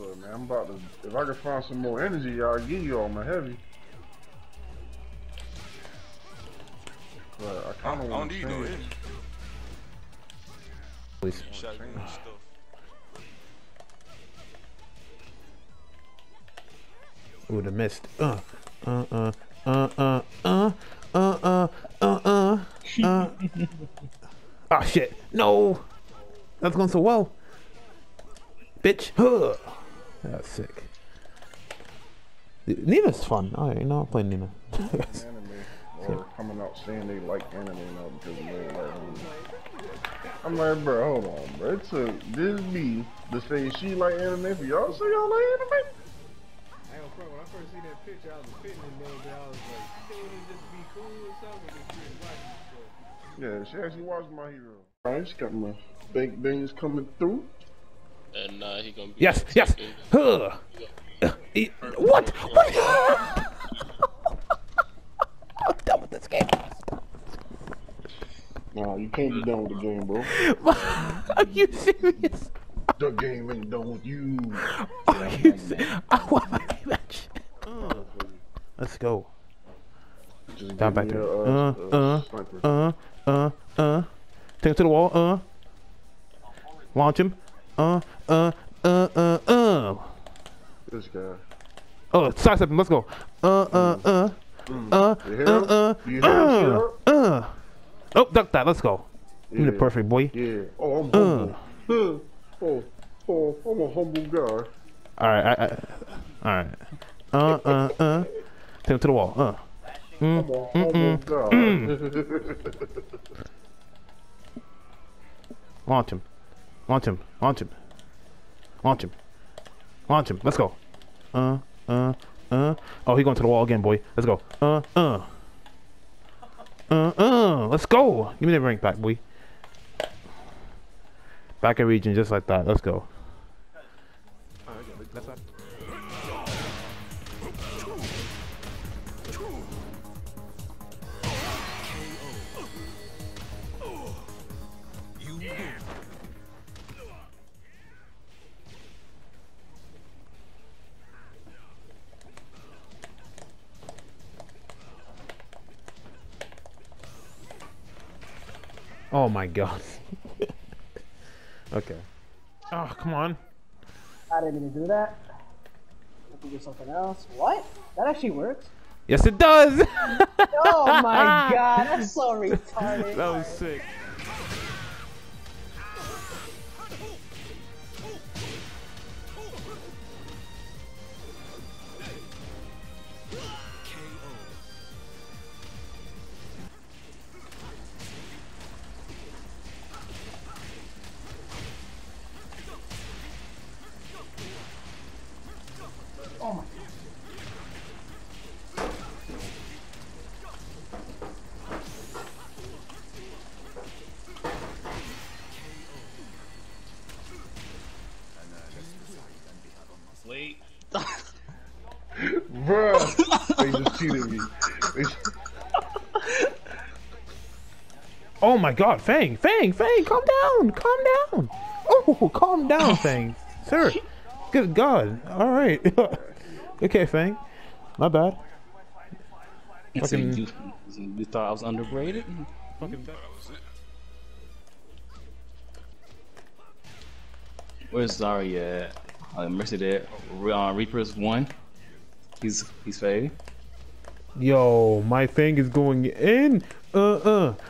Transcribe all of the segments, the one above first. Look, man, I'm about to. If I can find some more energy, I'll give you all my heavy. But I kind of want to change. Please. Would have missed. Ah, shit. No. That's going so well. Bitch. Huh. That's sick. Nina's fun. I ain't not playing Nina. Anime. Or coming out saying they like anime now because they like anime. I'm like, bro, hold on, bro. It took this B to say she like anime for y'all say y'all like anime? When I first see that picture, I was a fitness nerd, but I was like, she didn't just be cool or something, but she didn't watch it, so. Yeah, she actually watched My Hero. Alright, she got my big things coming through. And he gonna be... Yes, yes! Huh! What? What? I'm done with this game. Nah, you can't be done with the game, bro. Are you serious? The game ain't done with you. Oh, you I want my rematch. Let's go. Just down back there. Take him to the wall. Launch him. This guy. Oh, size up him. Let's go. Oh, duck that. Let's go. Yeah. You're the perfect boy. Yeah. Oh, I'm humble. Oh, I'm a humble guy. Alright, alright. Take him to the wall, I'm a humble guy. Launch him. Launch him. Launch him. Launch him. Launch him. Let's go. Oh, he going to the wall again, boy. Let's go. Let's go. Give me the rank back, boy. Back in region just like that. Let's go. Oh my god. Okay. Oh, come on. I didn't mean to do that. I can do something else. What? That actually works? Yes, it does! Oh my god, that's so retarded. That was sick. Oh my god. Wait. Bruh. They just cheated me. Oh my god, Fang, Fang, Fang, calm down, calm down. Oh, calm down, Fang. Sir. Good god. Alright. Okay, Fang. My bad. Fucking... You thought I was underrated? Fucking bad. Where's Zarya at? Mercy there. Reapers 1. He's fading. Yo, my Fang is going in. Oh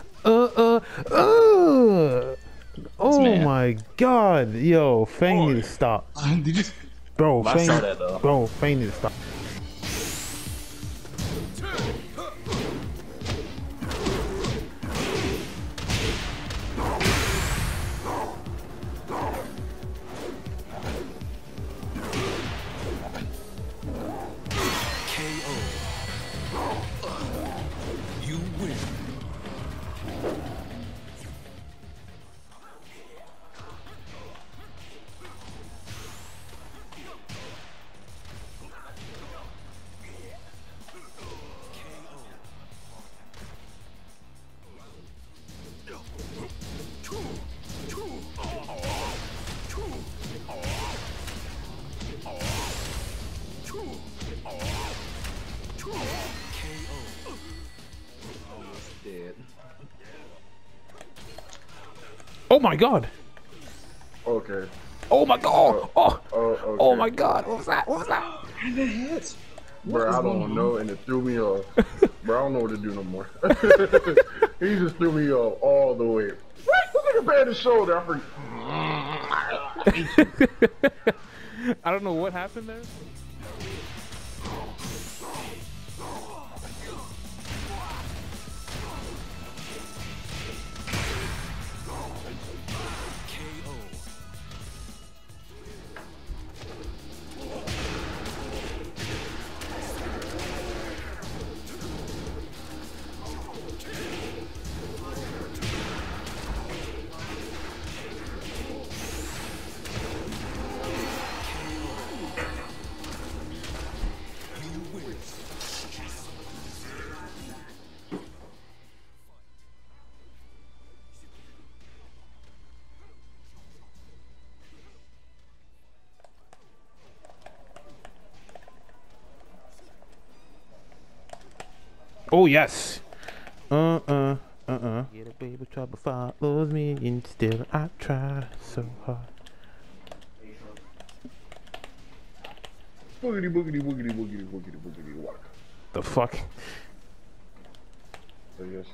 man. My god, yo, Fang need to stop. Bro, Fang, bro, Fang need to stop. KO. He's dead. Oh my god. Okay. Oh my god. Oh. Okay. Oh my god. What was that? What was that? The hits. Bro, I don't know, and it threw me off. Bro, I don't know what to do no more. He just threw me off all the way. What? Look at the bad shoulder. I don't know what happened there. Oh yes. Get a baby, trouble follows me, and still I try so hard. Boogity boogity boogity boogity boogity boogity walk. The fuck? Boogity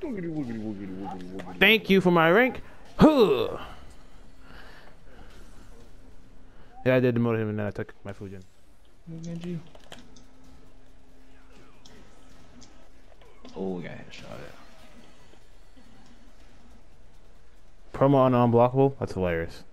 boogity boogity boogity boogity. Thank you for my rank. Huh. Yeah, I did demote him and then I took my food in. Look at you. Oh, we got headshot out. Promo on unblockable? That's hilarious.